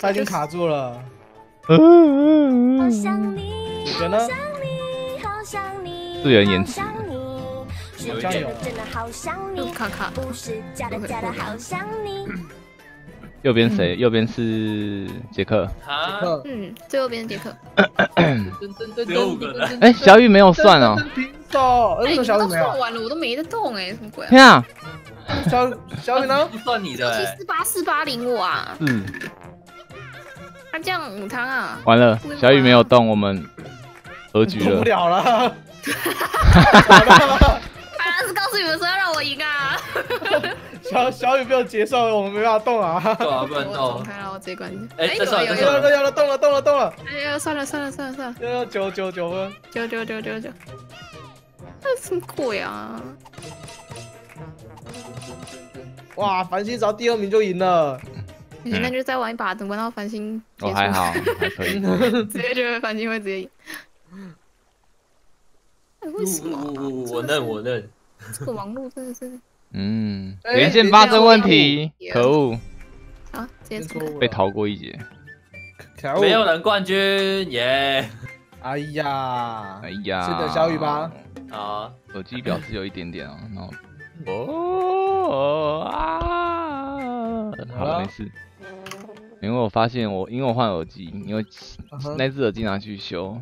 他已经卡住了。好想你，你觉得呢？自然延迟。 加油！卡卡，右边谁？右边是杰克。啊，嗯，最右边杰克。只有5个。哎，小雨没有算哦。平手，哎，小雨没有。算完了，我都没得动哎，什么鬼？天啊！小雨呢？算你的。74848领我啊。嗯。他这样母汤啊。完了，小雨没有动，我们和局了。动不了了。 反正是告诉你们说要让我赢啊！小雨没有接受，我们没办法动啊！对啊，不能动。开了，我直接关机。哎，有了，动了！哎呀，算了。999分。999。这什么鬼啊？哇，繁星只要第2名就赢了。那就再玩一把，等玩到繁星。我还好，还可以。直接觉得繁星会直接赢。 为什么？我认，这个网络真的是……嗯，连线发生问题，可恶！啊，直接被逃过一劫，没有人冠军耶！哎呀，是的，小雨吧？啊，手机表示有一点点哦，然后哦啊，好了，没事。因为我发现我，因为我换耳机，因为那只耳机拿去修。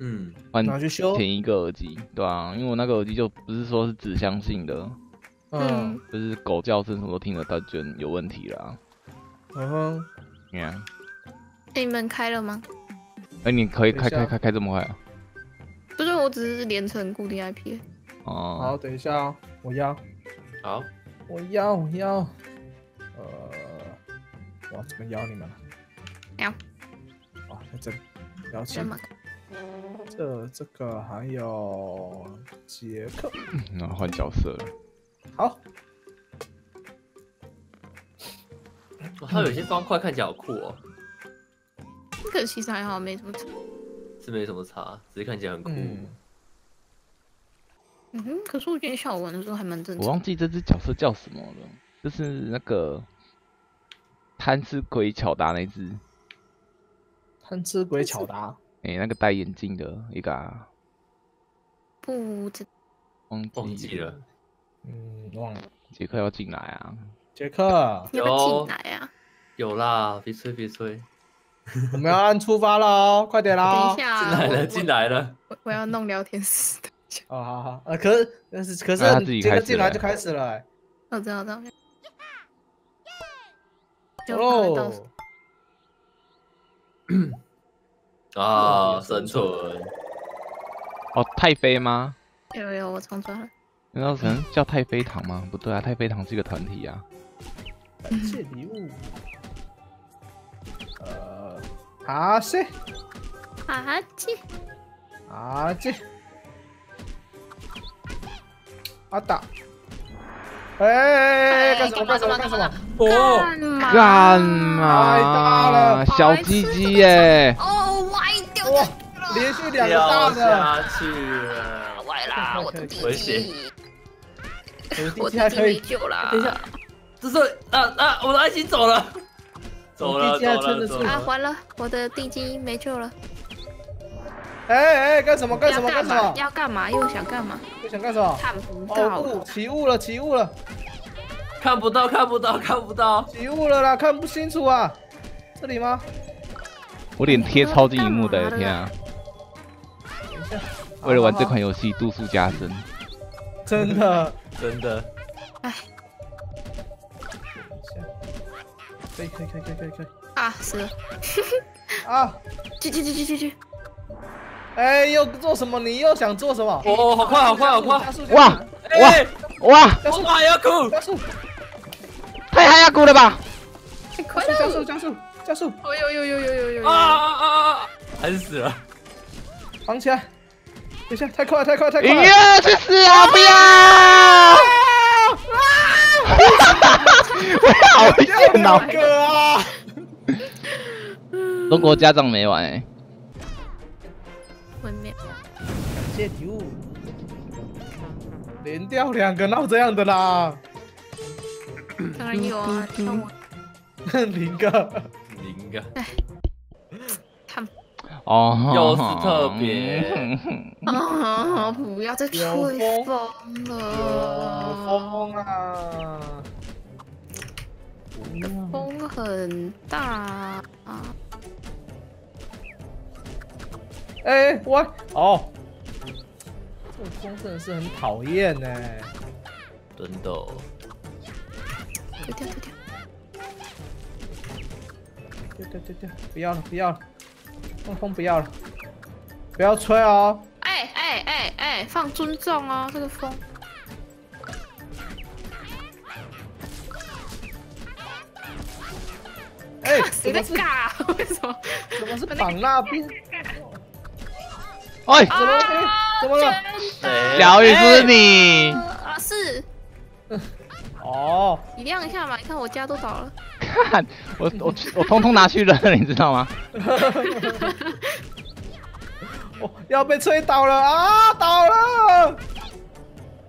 嗯，拿去修，填一个耳机，对啊，因为我那个耳机就不是说是指向性的，嗯，就是狗叫声什么都听得到，觉得有问题啦。嗯哼，你看，哎，你们开了吗？哎，你可以开这么快啊？不是，我只是连成固定 IP。哦，好，等一下哦，我要，好，我要，我怎么邀你们了？邀。哇，还真邀请。 这个还有杰克，然后换角色了。好，它有些方块看起来好酷哦。这个其实还好，没什么差。是没什么差，只是看起来很酷。嗯哼，可是我觉得小文的时候还蛮正常。我忘记这只角色叫什么了，就是那个贪吃鬼巧达那只。贪吃鬼巧达。 哎、欸，那个戴眼镜的一个、啊，不知忘记了，嗯，忘了。杰克要进来啊！杰克有进来啊！有啦，别催！我们要按出发了哦，快点啦！等一下，进来了！我要弄聊天室的。哦，好，可是这个进来就开始了、欸。我知道，哦。啊，生存！哦，太妃吗？有，我重抓了。难道能叫太妃糖吗？不对啊，太妃糖是一个团体啊。感谢礼物。阿西，阿达。哎，干什么？哦，干嘛？太大了，小鸡鸡耶！ 哇！连续2个大的，坏啦！我的弟弟，我弟弟没救啦！等一下，这是我的爱心走了！啊，完了，我的弟弟没救了！哎，干什么？要干嘛？又想干嘛？看不到了！起雾了！看不到！起雾了啦！看不清楚啊！这里吗？ 我脸贴超近荧幕的，天啊！为了玩这款游戏，度数加深，真的。哎，可以。啊，死了！啊，去！哎，又做什么？你又想做什么？哦，好快！哇！我还要哭！太还要哭了吧！快点，加速！有！啊！还是死了，绑起来！等一下，太快了！你要去死啊！不要！好贱脑哥啊！中国家长没玩哎。文明。感谢礼物。连掉2个，闹这样的啦。当然有啊，你看我。0个。情歌。他们哦，又是特别。啊！不要再吹风了。风啊！风很大啊！哎，我哦。 这个风真的是很讨厌呢，真的。丢掉丢掉，丢丢丢掉，不要了不要了，放风不要了，不要吹哦。哎，放尊重哦，这个风。哎，谁在尬？为什么？怎么是绑那边？哎，怎么？ 怎么了？疗愈是你啊，是。哦，你亮一下嘛，你看我家都倒了。看，我通通拿去扔了，你知道吗？我要被吹倒了啊！倒了！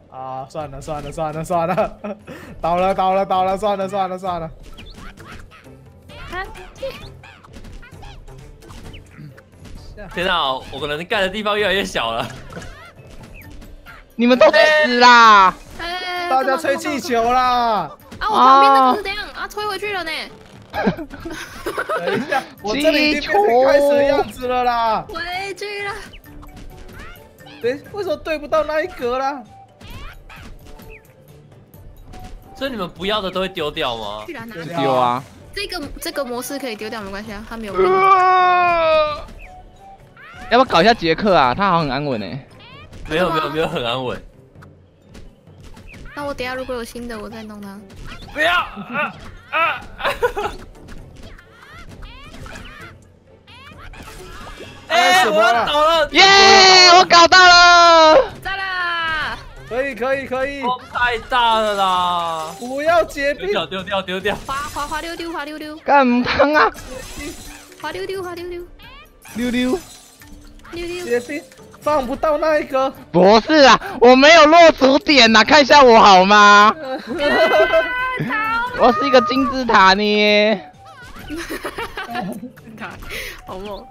啊，算了，倒了，算了。天啊，我可能盖的地方越来越小了。你们都死啦！大家吹气球啦！啊，我旁边那个是怎样啊？吹回去了呢。等一下，我这里已经变成开始的样子了啦。回去了。对，为什么对不到那一格啦？所以你们不要的都会丢掉吗？丢啊！这个模式可以丢掉，没关系啊，它没有。 要不要搞一下杰克啊？他好像很安稳哎。没有很安稳。那我等一下如果有新的，我再弄他。不要啊！哎，我倒了！耶，我搞到了！在啦！可以！风太大了啦！不要结冰！丢掉！滑溜溜！干嘛啊？滑溜溜！ 结冰放不到那一个，不是啊，我没有落足点呐、啊，看一下我好吗？我是一个金字塔呢，好梦，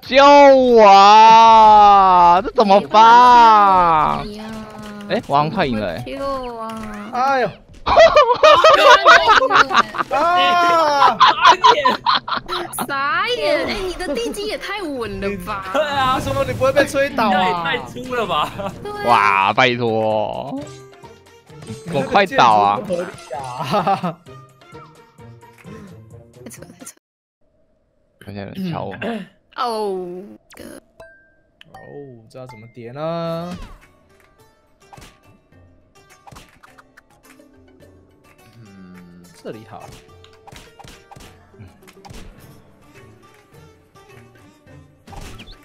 救我！这怎么办？哎，我好像快赢了哎、欸！救啊！哎呦！ 啊！傻眼！哎，你的地基也太稳了吧！对啊，什么你不会被吹倒啊？太粗了吧！哇，拜托，我快倒啊！太扯！看一下人瞧我。哦哥。哦，这要怎么叠呢？ 这里好，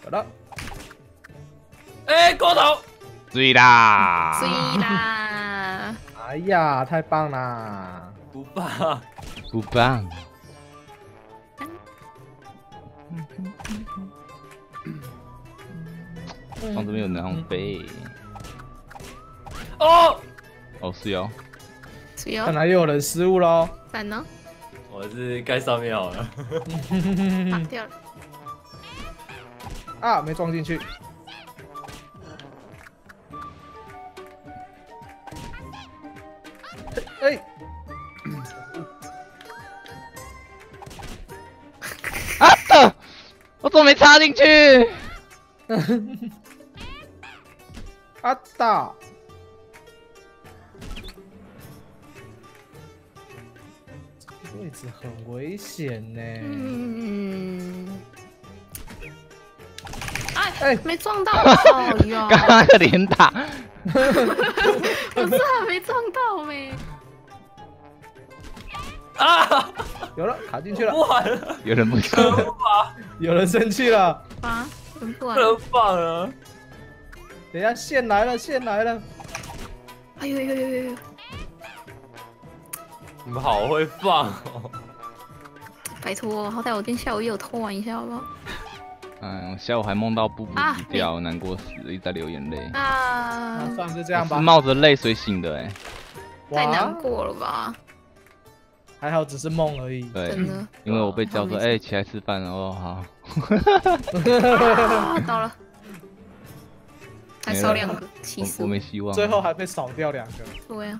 好了。哎，过头！醉啦！哎呀，太棒啦！不棒！房子没有浪费。哦，是哦。 看来又有人失误喽。反呢？我是盖上面好了。掉了。啊，没撞进去。哎！啊的！我怎么没插进去？啊的！ 位置很危险呢。哎，没撞到。哎呦，刚刚那个连打。不是啊，没撞到没。啊！有了，卡进去了。不玩了。有人不行了。有人生气了。啊！不玩了。放了。等一下，线来了。哎呦呦呦呦呦！ 你们好会放哦！拜托，好歹我今天下午也有偷玩一下，好不好？嗯，我下午还梦到布布死掉，难过死了，一直在流眼泪。啊，算了，就这样吧。是冒着泪水醒的哎，太难过了吧？还好只是梦而已。对，因为我被叫说，哎，起来吃饭了哦，好。到了，还少两个，气死！我没希望，最后还被少掉两个。对呀。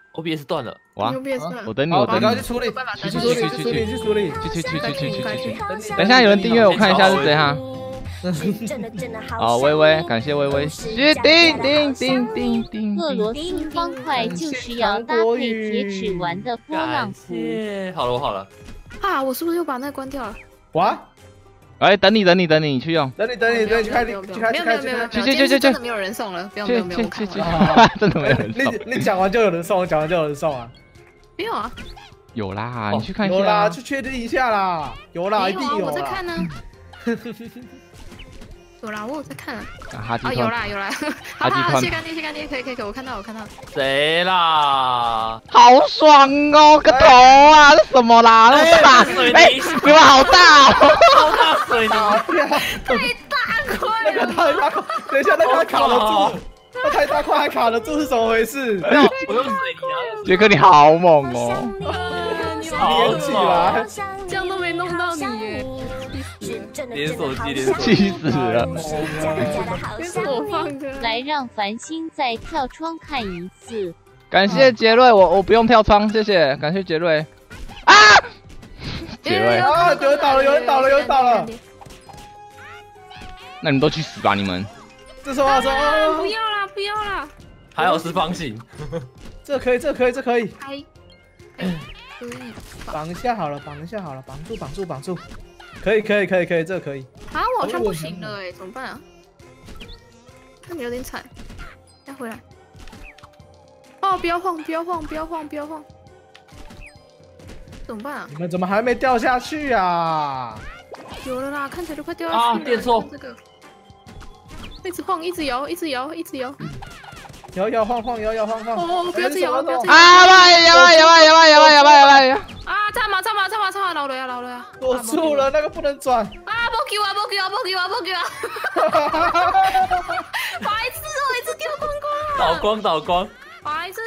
OBS 断了，哇，我等你，我等你，去处理，去，等一下有人订阅，我看一下是谁哈。 好，微微，感谢微微。叮！俄罗斯方块就是要搭配铁齿丸的波浪符。好了，我好了。啊，我是不是又把那关掉了？哇！哎，等你，去用。等你，开。去！真的没有人送了，不用，真的没有人送。你讲完就有人送，我讲完就有人送啊？没有啊？有啦，你去看一下。有啦，去确定一下啦。有啦，一定有。我在看呢。 有啦，我有在看啊。啊，有啦，好啦，谢干爹，可以，我看到。谁啦？好爽哦，个头啊，这什么啦？大水泥，你们好大哦，好大水泥，太大块了，太大块，等一下，那卡得住，那太大块还卡得住是怎么回事？我用水泥啊，杰克你好猛哦，连起来，这样都没弄到你耶。 连手机连气死了！我放的，来让繁星再跳窗看一次。感谢杰瑞，我不用跳窗，谢谢，感谢杰瑞。啊！杰瑞啊！有人倒了！那你们都去死吧，你们！这是话说，不要啦！还好是方形，这可以。绑一下好了，绑住。 可以，这个可以。啊，我好像不行了哎，怎么办啊？看你有点惨，再回来。哦，不要晃！怎么办啊？你们怎么还没掉下去啊？有了啦，看起来就快掉下去了。啊，电错！这个一直晃，一直摇。摇晃！哦，不要这样！啊！呀！啊！差嘛！老了呀！躲住了，那个不能转。啊！不给啊！白痴哦，一直掉光光。倒光！白痴。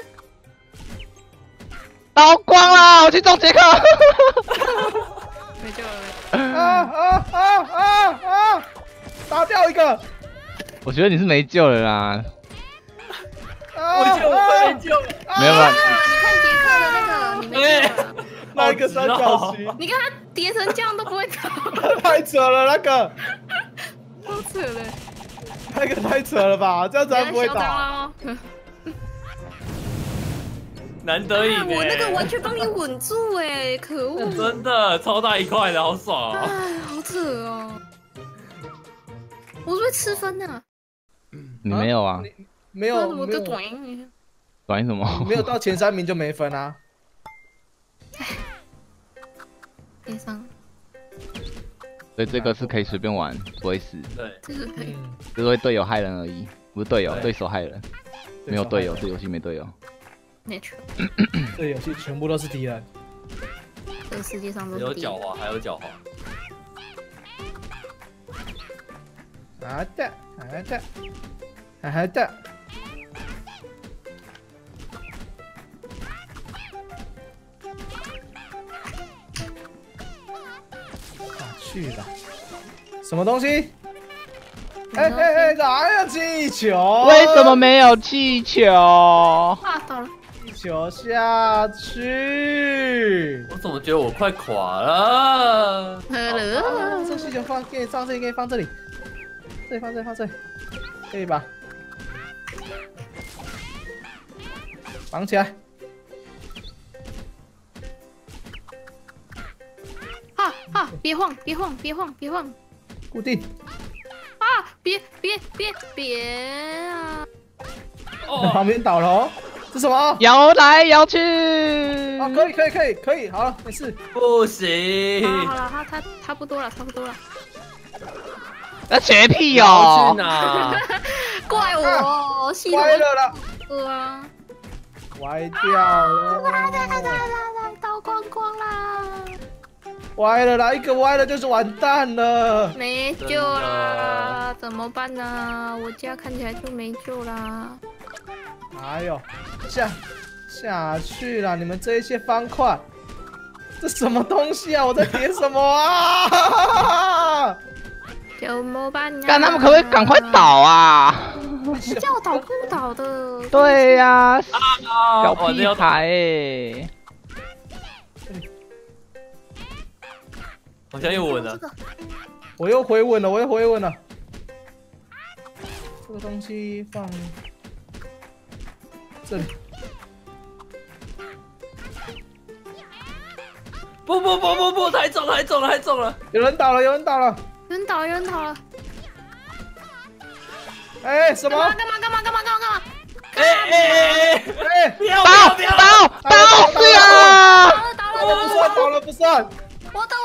倒光了，我去撞杰克。没救了。啊！打掉一个。我觉得你是没救了啦。 我救！没有吧？你看杰克的那个，那个三角形，你看他叠成这样都不会倒，太扯了那个，都扯了，那个太扯了吧？这样子还不会倒，难得一点。我那个完全帮你稳住哎，可恶！真的超大一块的，好爽哦！哎，好扯哦！我是不是吃分啊？你没有啊？ 没有，短什么？没有到前3名就没分啊！悲伤。所以这个是可以随便玩，不会死。对，这个可以。只会队友害人而已，不是队友，对手害人。没有队友，这游戏没队友。没错。这游戏全部都是敌人。这个世界上都有狡猾，还有狡猾。啊的。 还在。哪去了？什么东西？哎，哪有气球？为什么没有气球？啊，到了！气球下去。我怎么觉得我快垮了？这气球放给你放这里，给你放这里，这里，可以吧？ 绑起来！啊！别晃！固定！啊！别啊！旁边倒了哦！是什么？摇来摇去。啊，可以，好了，没事。不行。好了，他差不多了，差不多了。那绝屁哦！怪我，歪了啦！啊！歪掉了！啦！倒光光啦！歪了啦！一个歪了就是完蛋了，没救啦！怎么办呢？我家看起来就没救啦！哎呦，下去了！你们这一些方块，这什么东西啊？我在点什么啊？有么办呀？干他们可不可以赶快倒啊？叫倒不倒的。对呀，小屁孩哎！好像又稳了，我又回稳了。这个东西放这里。不，太重了！有人倒了！有人倒了！哎，什么？干嘛？哎！倒！对呀！倒了不算！我倒！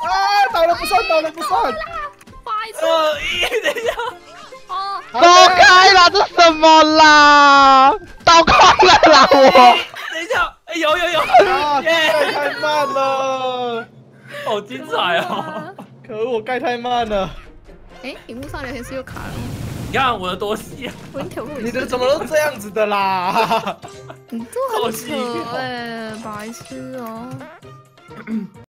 啊！倒了不算！不好意思。等一下。哦。走开啦！这什么啦？倒空了啦！我。等一下，哎，有。啊！太慢了，好精彩哦！可恶，我盖太慢了。哎，屏幕上聊天室又卡了。你看我的多细啊！你的怎么都这样子的啦？你这很扯哎，白痴哦。